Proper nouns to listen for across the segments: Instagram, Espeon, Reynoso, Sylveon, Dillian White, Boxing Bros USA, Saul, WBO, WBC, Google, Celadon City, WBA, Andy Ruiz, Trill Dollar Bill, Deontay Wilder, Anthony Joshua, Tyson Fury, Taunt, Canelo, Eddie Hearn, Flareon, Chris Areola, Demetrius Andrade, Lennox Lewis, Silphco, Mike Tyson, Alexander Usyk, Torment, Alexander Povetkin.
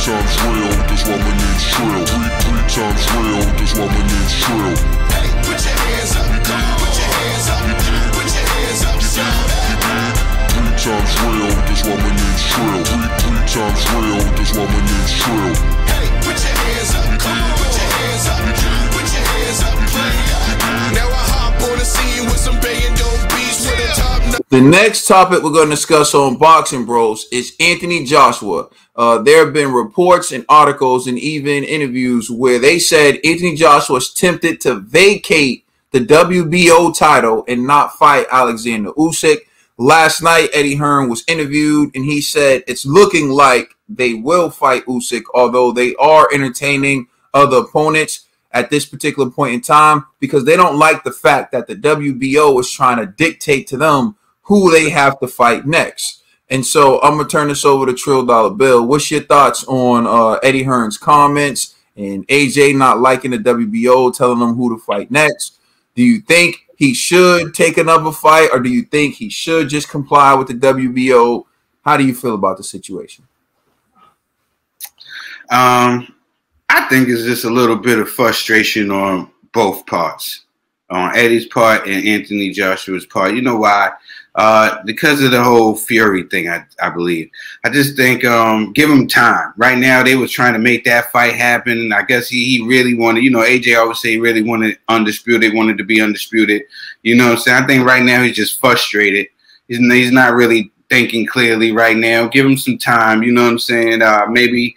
times real, that's why my name's Trill. Three times real, that's why my name's Trill. Hey, put your hands up, come on, put your hands up, put your hands up, Three times real, that's why my name's Trill. Three times real, that's why my name's Trill. Hey, put your hands up, come on, put your hands up, put your hands up, Now I hop on the scene with some billion-dollar beats with a top notch. The next topic we're going to discuss on Boxing Bros is Anthony Joshua. There have been reports and articles and even interviews where they said Anthony Joshua is tempted to vacate the WBO title and not fight Alexander Usyk. Last night, Eddie Hearn was interviewed and he said it's looking like they will fight Usyk, although they are entertaining other opponents at this particular point in time because they don't like the fact that the WBO is trying to dictate to them who they have to fight next. And so I'm going to turn this over to Trill Dollar Bill. What's your thoughts on Eddie Hearn's comments and AJ not liking the WBO, telling them who to fight next? Do you think he should take another fight or do you think he should just comply with the WBO? How do you feel about the situation? I think it's just a little bit of frustration on both parts, on Eddie's part and Anthony Joshua's part. You know why? Because of the whole Fury thing, I believe. I just think give him time. Right now, they were trying to make that fight happen. I guess he really wanted, you know, AJ always say he really wanted undisputed, wanted to be undisputed. You know what I'm saying? I think right now he's just frustrated. He's not really thinking clearly right now. Give him some time. You know what I'm saying? Maybe.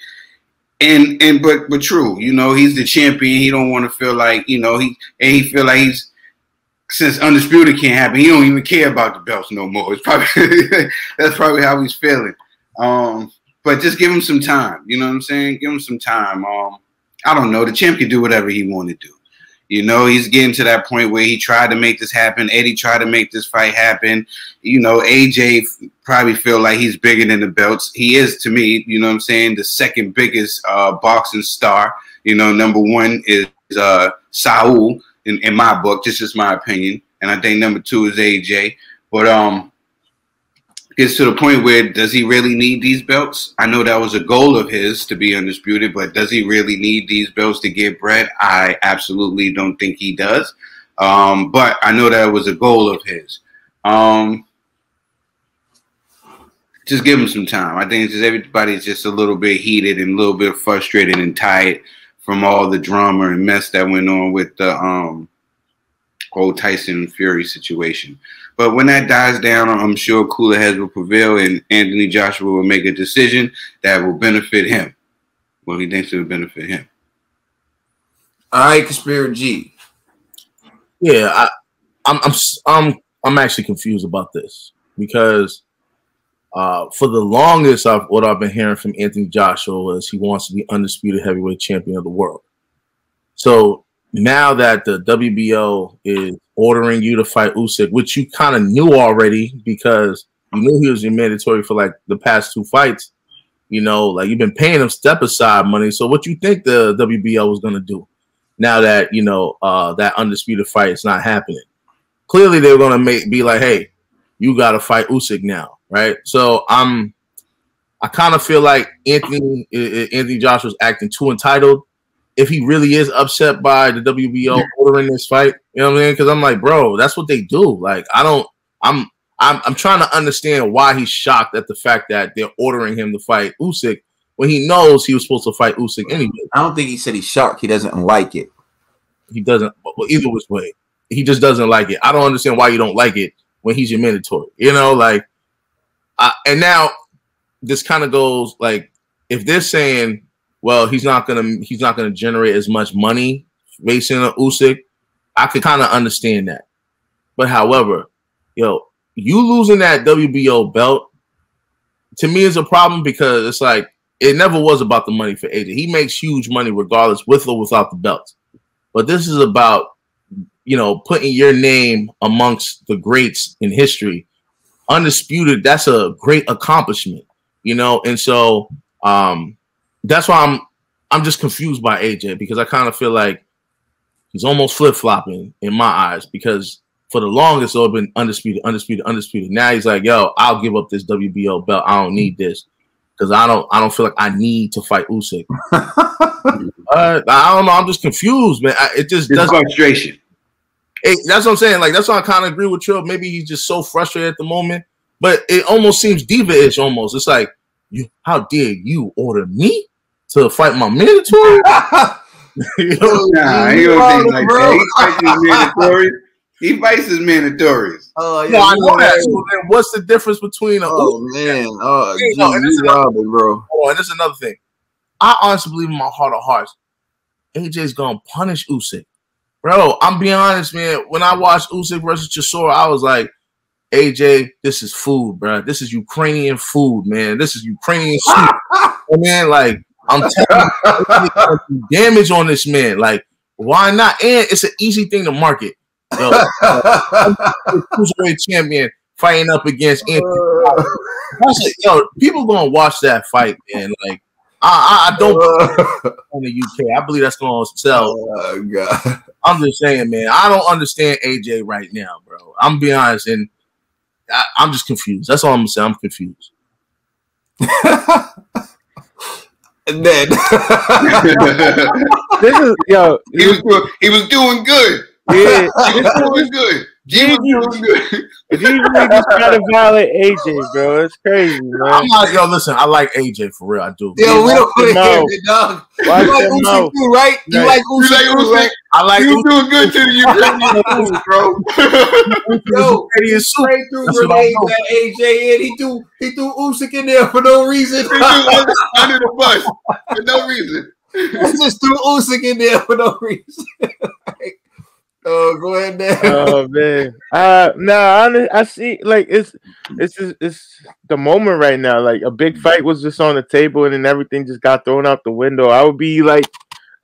But true, you know, he's the champion. He don't want to feel like, you know, he feel like he's, since undisputed can't happen, he don't even care about the belts no more. It's probably that's probably how he's feeling. But just give him some time. You know what I'm saying? Give him some time. I don't know. The champ can do whatever he want to do. You know, he's getting to that point where he tried to make this happen. Eddie tried to make this fight happen. You know, AJ probably feel like he's bigger than the belts. He is to me, you know what I'm saying, the second biggest boxing star. You know, number one is Saul in my book. This is my opinion. And I think number two is AJ. But gets to the point where does he really need these belts? I know that was a goal of his to be undisputed, but does he really need these belts to get bread? I absolutely don't think he does. But I know that was a goal of his. Just give him some time. I think it's just everybody's just a little bit heated and a little bit frustrated and tired from all the drama and mess that went on with the whole Tyson Fury situation. But when that dies down, I'm sure cooler heads will prevail and Anthony Joshua will make a decision that will benefit him. Well, he thinks it will benefit him. All right, Conspiracy G. Yeah, I'm actually confused about this because for the longest, what I've been hearing from Anthony Joshua is he wants to be undisputed heavyweight champion of the world. So now that the WBO is ordering you to fight Usyk, which you kind of knew already because you knew he was in mandatory for like the past two fights, you know, like you've been paying him step aside money. So what you think the WBO was going to do now that, you know, that undisputed fight is not happening? Clearly, they were going to be like, hey, you got to fight Usyk now, right? So I kind of feel like Anthony Joshua's acting too entitled. If he really is upset by the WBO ordering this fight, you know what I mean? Because I'm like, bro, that's what they do. Like, I'm trying to understand why he's shocked at the fact that they're ordering him to fight Usyk when he knows he was supposed to fight Usyk anyway. I don't think he said he's shocked. He doesn't like it. He doesn't. Well, either which way, he just doesn't like it. I don't understand why you don't like it when he's your mandatory. You know, like, and now this kind of goes like if they're saying, well, he's not gonna generate as much money facing Usyk. I could kind of understand that, but however, yo, you losing that WBO belt to me is a problem because it's like it never was about the money for AJ. He makes huge money regardless, with or without the belt. But this is about, you know, putting your name amongst the greats in history, undisputed. That's a great accomplishment, you know, and so that's why I'm just confused by AJ because I kind of feel like he's almost flip-flopping in my eyes because for the longest it's been undisputed, undisputed, undisputed. Now he's like, yo, I'll give up this WBO belt. I don't need this. because I don't feel like I need to fight Usyk. I don't know. I'm just confused, man. It's frustration. That's what I'm saying. Like, that's why I kind of agree with you. Maybe he's just so frustrated at the moment. But it almost seems diva-ish almost. It's like, how dare you order me to fight my mandatory? Nah, he don't think like that. He fights his mandatories. Oh, yeah, no, I know that. So then what's the difference between a... and that's another thing. I honestly believe in my heart of hearts, AJ's going to punish Usyk. Bro, I'm being honest, man. When I watched Usyk versus Chisora, I was like, AJ, this is food, bro. This is Ukrainian food, man. This is Ukrainian soup. I mean, like, I'm telling you, damage on this man. Like, why not? And it's an easy thing to market. Yo, cruiserweight champion fighting up against Anthony. Yo, people gonna watch that fight, man. Like, I don't believe in the UK. I believe that's going to sell. Oh, God. I'm just saying, man, I don't understand AJ right now, bro. I'm being honest, and I'm just confused. That's all I'm going to say. I'm confused. And then this is, yo, he was doing good. Yeah, he was doing good. If you really just try to violate AJ, bro, it's crazy, bro. I'm like, yo, listen, I like AJ for real. I do. Yeah, we don't put it here, dog. You like Usyk too, right? You like Usyk, right? I like you doing good to you, bro. Yo, straight through grenades at AJ, and he threw Usyk in there for no reason. He threw under the bus for no reason. He just threw Usyk in there for no reason. Oh, go ahead, man. Oh man, I see. Like it's the moment right now. Like a big fight was just on the table, and then everything just got thrown out the window. I would be like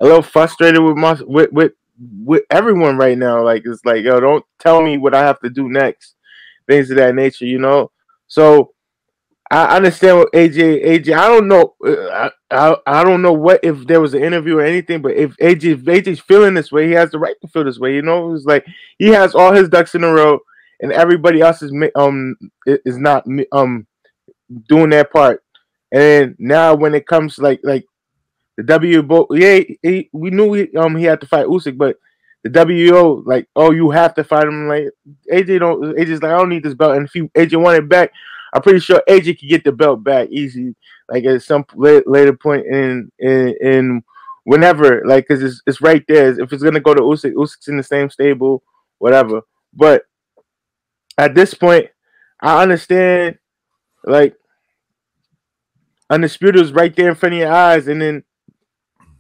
a little frustrated with my with everyone right now. Like it's like, yo, don't tell me what I have to do next, things of that nature, you know. So I understand what AJ. I don't know. I don't know what if there was an interview or anything, but if AJ's feeling this way, he has the right to feel this way. You know, it's like he has all his ducks in a row, and everybody else is not doing their part. And now when it comes to like the WBO, yeah, we knew he had to fight Usyk, but the WBO like, oh, you have to fight him. Like AJ's like, I don't need this belt, and if AJ wanted it back, I'm pretty sure AJ could get the belt back easy, like at some later point in whenever, like, because it's right there. If it's gonna go to Usyk, Usyk's in the same stable, whatever. But at this point, I understand, like, Undisputed was right there in front of your eyes, and then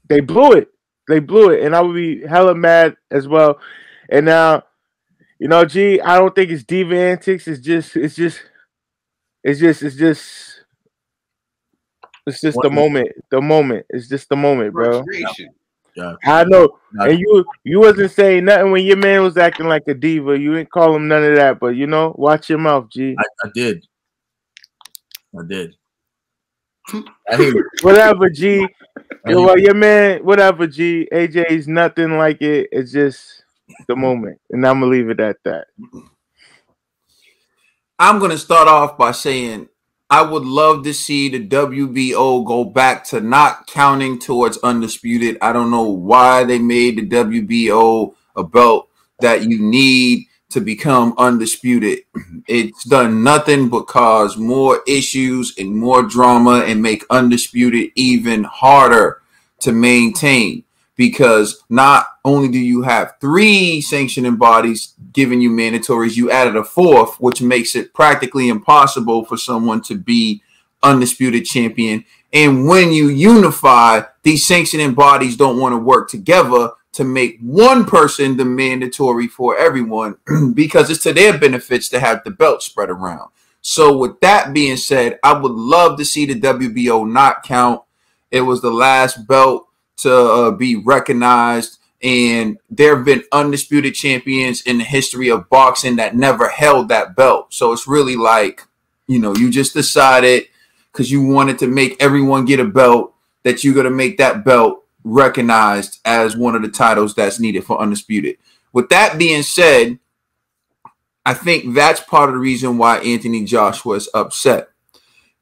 they blew it. They blew it, and I would be hella mad as well. And now, you know, gee, I don't think it's diva antics. It's just the moment. The moment. It's just the moment, bro. Yeah. I know. And you wasn't saying nothing when your man was acting like a diva. You didn't call him none of that, but you know, watch your mouth, G. I did. Whatever, G. Your man, whatever, G. AJ's nothing like it. It's just the moment. And I'm gonna leave it at that. I'm going to start off by saying I would love to see the WBO go back to not counting towards Undisputed. I don't know why they made the WBO a belt that you need to become Undisputed. It's done nothing but cause more issues and more drama and make Undisputed even harder to maintain, because not only do you have 3 sanctioning bodies giving you mandatories, you added a 4th, which makes it practically impossible for someone to be Undisputed champion. And when you unify, these sanctioning bodies don't want to work together to make one person the mandatory for everyone because it's to their benefits to have the belt spread around. So with that being said, I would love to see the WBO not count. It was the last belt to be recognized, and there have been Undisputed champions in the history of boxing that never held that belt. So it's really like, you know, you just decided because you wanted to make everyone get a belt that you're going to make that belt recognized as one of the titles that's needed for Undisputed. With that being said, I think that's part of the reason why Anthony Joshua is upset.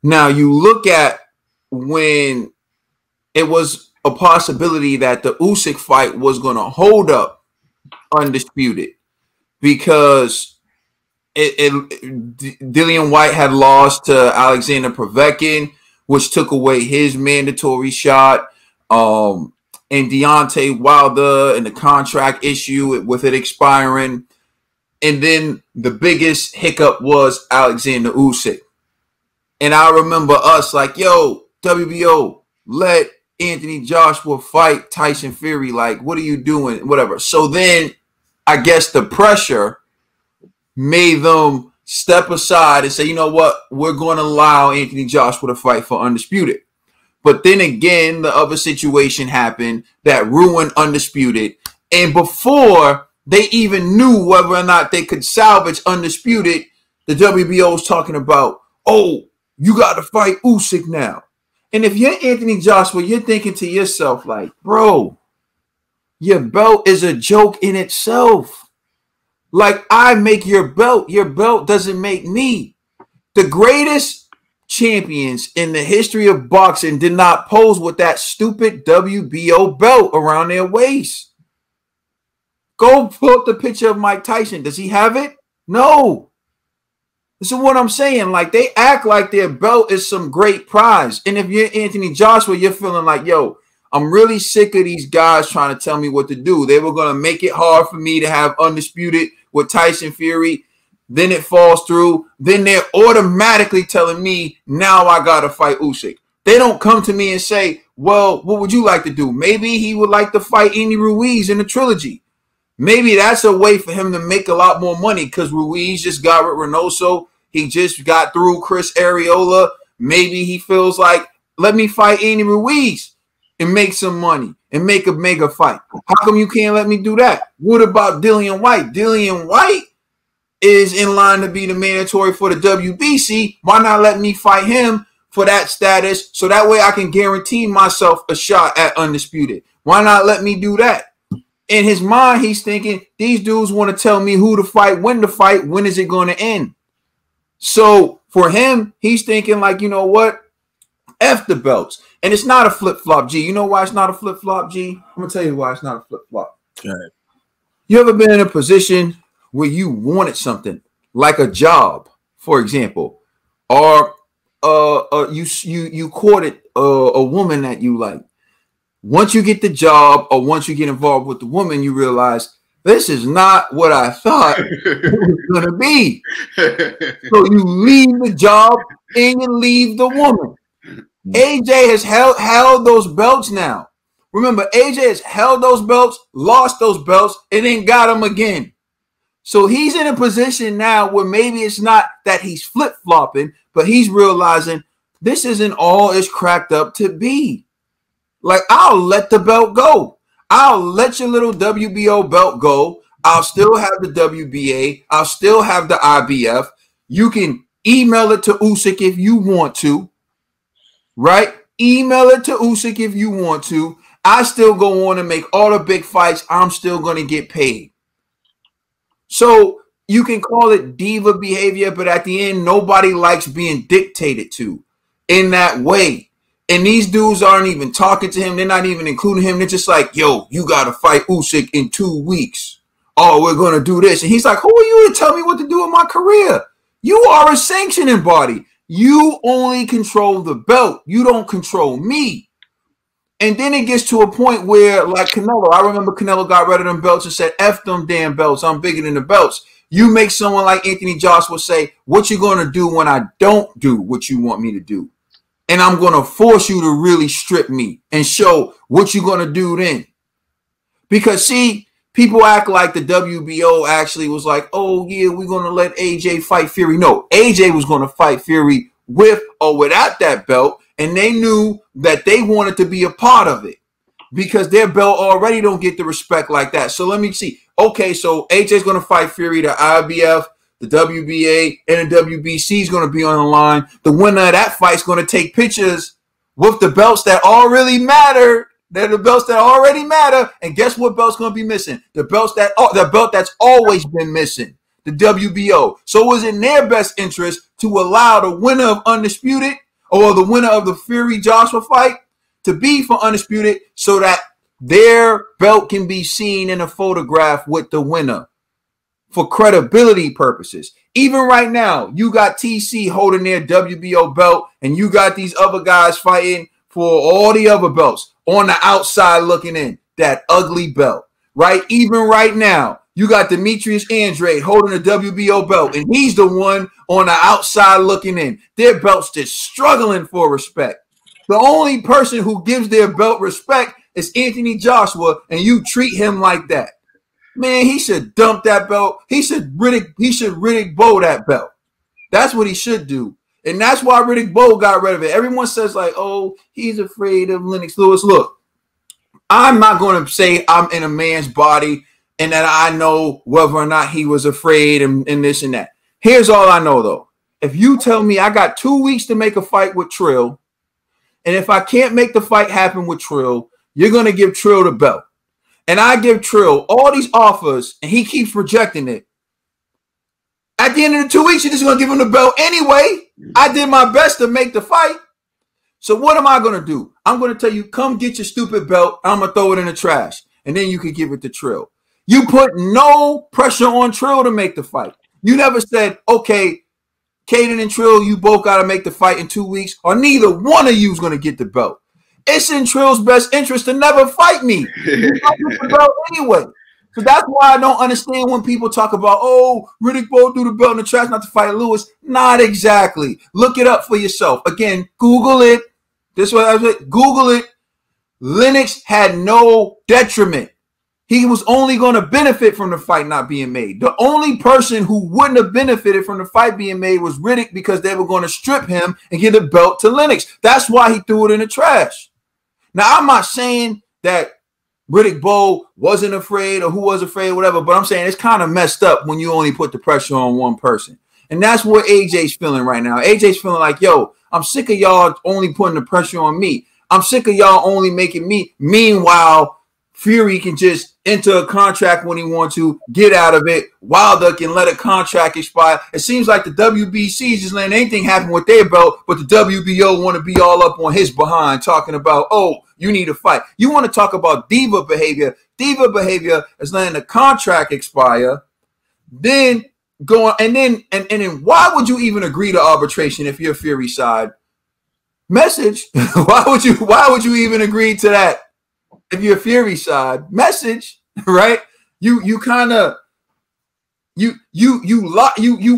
Now you look at when it was a possibility that the Usyk fight was going to hold up undisputed, because Dillian White had lost to Alexander Povetkin, which took away his mandatory shot, and Deontay Wilder and the contract issue with it expiring. And then the biggest hiccup was Alexander Usyk. And I remember us like, yo, WBO, let Anthony Joshua fight Tyson Fury. Like, what are you doing? Whatever. So then I guess the pressure made them step aside and say, you know what? We're going to allow Anthony Joshua to fight for Undisputed. But then again, the other situation happened that ruined Undisputed. And before they even knew whether or not they could salvage Undisputed, the WBO was talking about, oh, you got to fight Usyk now. And if you're Anthony Joshua, you're thinking to yourself, like, bro, your belt is a joke in itself. Like, I make your belt. Your belt doesn't make me. The greatest champions in the history of boxing did not pose with that stupid WBO belt around their waist. Go pull up the picture of Mike Tyson. Does he have it? No. This is what I'm saying. Like, they act like their belt is some great prize. And if you're Anthony Joshua, you're feeling like, yo, I'm really sick of these guys trying to tell me what to do. They were going to make it hard for me to have Undisputed with Tyson Fury. Then it falls through. Then they're automatically telling me, now I got to fight Usyk. They don't come to me and say, well, what would you like to do? Maybe he would like to fight Andy Ruiz in the trilogy. Maybe that's a way for him to make a lot more money, because Ruiz just got with Reynoso. He just got through Chris Areola. Maybe he feels like, let me fight Andy Ruiz and make some money and make a mega fight. How come you can't let me do that? What about Dillian White? Dillian White is in line to be the mandatory for the WBC. Why not let me fight him for that status, so that way I can guarantee myself a shot at Undisputed? Why not let me do that? In his mind, he's thinking, these dudes want to tell me who to fight, when is it going to end? So for him, he's thinking like, you know what? F the belts. And it's not a flip-flop, G. You know why it's not a flip-flop, G? I'm going to tell you why it's not a flip-flop. Okay. You ever been in a position where you wanted something, like a job, for example, or you courted a woman that you like? Once you get the job or once you get involved with the woman, you realize this is not what I thought it was going to be. So you leave the job and you leave the woman. AJ has held those belts now. Remember, AJ has held those belts, lost those belts, and then got them again. So he's in a position now where maybe it's not that he's flip-flopping, but he's realizing this isn't all it's cracked up to be. Like, I'll let the belt go. I'll let your little WBO belt go. I'll still have the WBA. I'll still have the IBF. You can email it to Usyk if you want to, right? Email it to Usyk if you want to. I still go on and make all the big fights. I'm still going to get paid. So you can call it diva behavior, but at the end, nobody likes being dictated to in that way. And these dudes aren't even talking to him. They're not even including him. They're just like, yo, you got to fight Usyk in 2 weeks. Oh, we're going to do this. And he's like, who are you to tell me what to do in my career? You are a sanctioning body. You only control the belt. You don't control me. And then it gets to a point where, like Canelo, I remember Canelo got rid of them belts and said, F them damn belts. I'm bigger than the belts. You make someone like Anthony Joshua say, what you going to do when I don't do what you want me to do? And I'm going to force you to really strip me and show what you're going to do then. Because, see, people act like the WBO actually was like, oh, yeah, we're going to let AJ fight Fury. No, AJ was going to fight Fury with or without that belt. And they knew that they wanted to be a part of it because their belt already don't get the respect like that. So let me see. Okay, so AJ's going to fight Fury, the IBF. The WBA and the WBC is going to be on the line. The winner of that fight is going to take pictures with the belts that already matter. They're the belts that already matter. And guess what belt's going to be missing? The belts that the belt that's always been missing, the WBO. So it was in their best interest to allow the winner of Undisputed or the winner of the Fury Joshua fight to be for Undisputed so that their belt can be seen in a photograph with the winner for credibility purposes. Even right now, you got TC holding their WBO belt and you got these other guys fighting for all the other belts on the outside looking in, that ugly belt, right? Even right now, you got Demetrius Andrade holding a WBO belt, and he's the one on the outside looking in. Their belt's just struggling for respect. The only person who gives their belt respect is Anthony Joshua, and you treat him like that. Man, he should dump that belt. He should Riddick Bowe that belt. That's what he should do. And that's why Riddick Bowe got rid of it. Everyone says, like, oh, he's afraid of Lennox Lewis. Look, I'm not going to say I'm in a man's body and that I know whether or not he was afraid and this and that. Here's all I know, though. If you tell me I got 2 weeks to make a fight with Trill, and if I can't make the fight happen with Trill, you're going to give Trill the belt. And I give Trill all these offers, and he keeps rejecting it. At the end of the 2 weeks, you're just going to give him the belt anyway. I did my best to make the fight. So what am I going to do? I'm going to tell you, come get your stupid belt. I'm going to throw it in the trash, and then you can give it to Trill. You put no pressure on Trill to make the fight. You never said, okay, Caden and Trill, you both got to make the fight in 2 weeks, or neither one of you is going to get the belt. It's in Trill's best interest to never fight me. You got the belt anyway. So that's why I don't understand when people talk about, oh, Riddick Bowe threw the belt in the trash not to fight Lewis. Not exactly. Look it up for yourself. Again, Google it. This way, Google it. Lennox had no detriment. He was only going to benefit from the fight not being made. The only person who wouldn't have benefited from the fight being made was Riddick, because they were going to strip him and give the belt to Lennox. That's why he threw it in the trash. Now, I'm not saying that Riddick Bowe wasn't afraid or who was afraid, whatever, but I'm saying it's kind of messed up when you only put the pressure on one person. And that's what AJ's feeling right now. AJ's feeling like, yo, I'm sick of y'all only putting the pressure on me. I'm sick of y'all only making me. Meanwhile, Fury can just enter a contract when he wants to, get out of it. Wilder can let a contract expire. It seems like the WBC is just letting anything happen with their belt, but the WBO want to be all up on his behind talking about, oh, you need a fight. You want to talk about diva behavior. Diva behavior is letting the contract expire, then going, and then why would you even agree to arbitration if you're Fury side? Message. Why would you even agree to that? If you're Fury side, message, right? You want it. You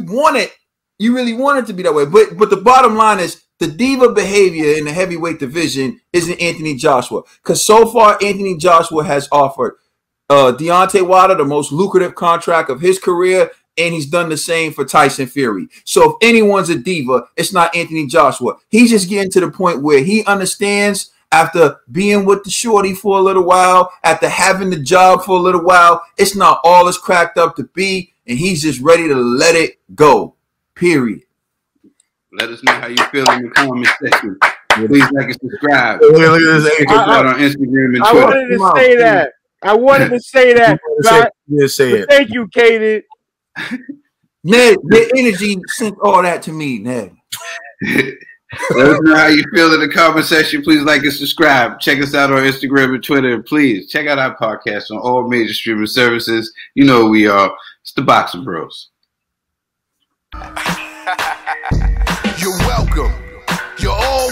really want it to be that way. But the bottom line is the diva behavior in the heavyweight division isn't Anthony Joshua. Because so far, Anthony Joshua has offered Deontay Wilder the most lucrative contract of his career, and he's done the same for Tyson Fury. So if anyone's a diva, it's not Anthony Joshua. He's just getting to the point where he understands, after being with the shorty for a little while, after having the job for a little while, it's not all it's cracked up to be, and he's just ready to let it go, period. Let us know how you feel in the comment section. Please like and subscribe. On Instagram and Twitter. I wanted to say that. Just say it. Thank you, Kaden. Ned, your energy sent all that to me, Ned. Let us know how you feel in the comment section. Please like and subscribe. Check us out on Instagram and Twitter. And please check out our podcast on all major streaming services. You know who we are. It's the Boxing Bros. You're welcome. You're all